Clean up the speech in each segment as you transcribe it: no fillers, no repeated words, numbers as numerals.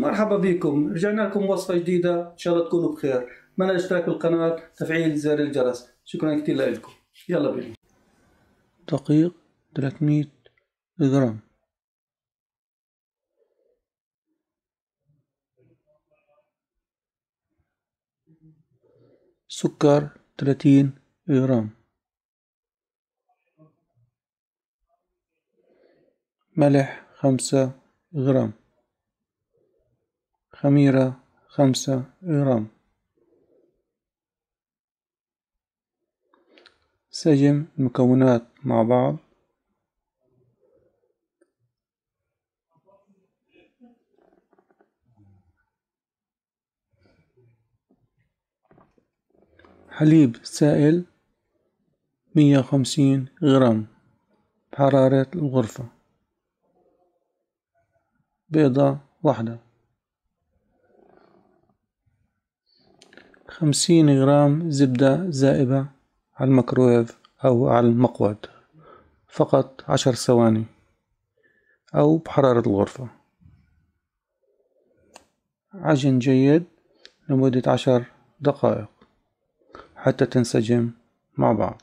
مرحبا بكم، رجعنا لكم وصفة جديدة، إن شاء الله تكونوا بخير. منع الاشتراك بالقناة، تفعيل زر الجرس. شكرا كثير لكم، يلا بينا. دقيق 300 جرام، سكر 30 جرام، ملح 5 جرام، خميرة 5 جرام، سجم المكونات مع بعض، حليب سائل 150 غرام بحرارة الغرفة، بيضة واحدة، 50 غرام زبدة زائبة على الميكرويف أو على المقود فقط 10 ثواني أو بحرارة الغرفة. عجن جيد لمدة 10 دقائق حتى تنسجم مع بعض.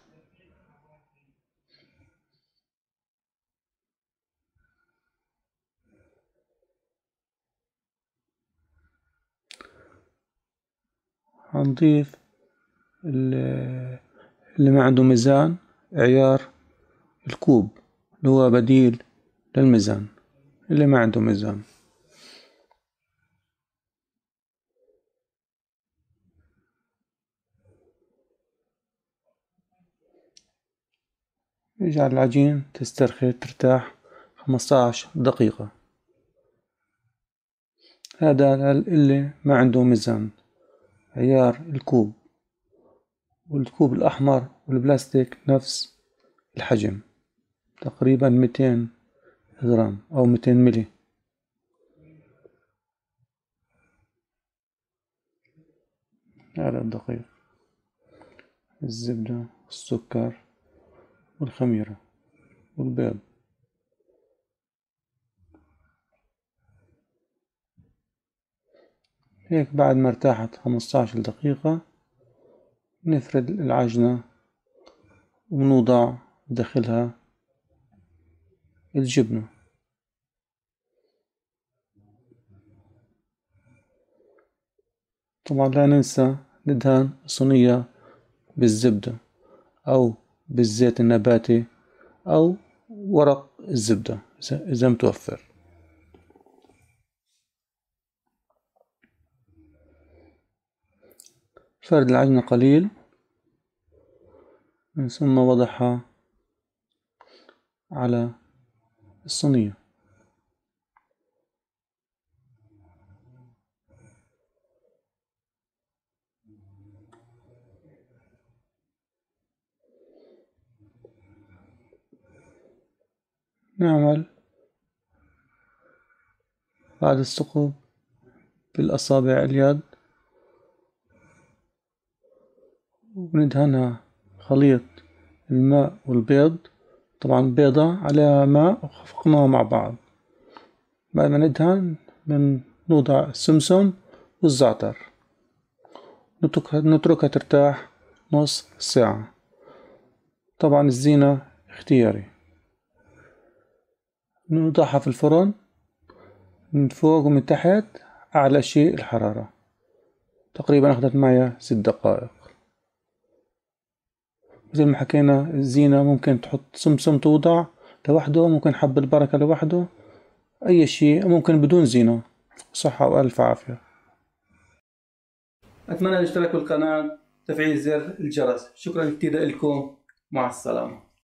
هنضيف اللي ما عنده ميزان عيار الكوب اللي هو بديل للميزان اللي ما عنده ميزان. اجعل العجين تسترخي ترتاح 15 دقيقة. هذا اللي ما عنده ميزان عيار الكوب، والكوب الأحمر والبلاستيك نفس الحجم تقريبا 200 غرام أو 200 ملي. هذا الدقيق، الزبدة، السكر والخميرة والبيض. هيك بعد ما ارتاحت 15 دقيقة نفرد العجنة ونوضع داخلها الجبنة. طبعا لا ننسى ندهن الصينية بالزبدة أو بالزيت النباتي أو ورق الزبدة إذا متوفر. فرد العجنة قليل من ثم وضعها على الصينية. نعمل بعد الثقوب بالأصابع اليد وندهنها خليط الماء والبيض. طبعا بيضة على ماء وخفقناها مع بعض. بعد ما ندهن نوضع السمسم والزعتر، نتركها ترتاح نص ساعة. طبعا الزينة اختياري. نوضعها في الفرن من فوق ومن تحت، أعلى شيء الحرارة. تقريبا أخذت معي 6 دقائق. مثل ما حكينا الزينة ممكن تحط سمسم توضع لوحده، ممكن حب البركة لوحده، أي شيء ممكن بدون زينة. صحة وألف عافية. أتمنى الاشتراك بالقناة، تفعيل زر الجرس. شكرا كثير لكم، مع السلامة.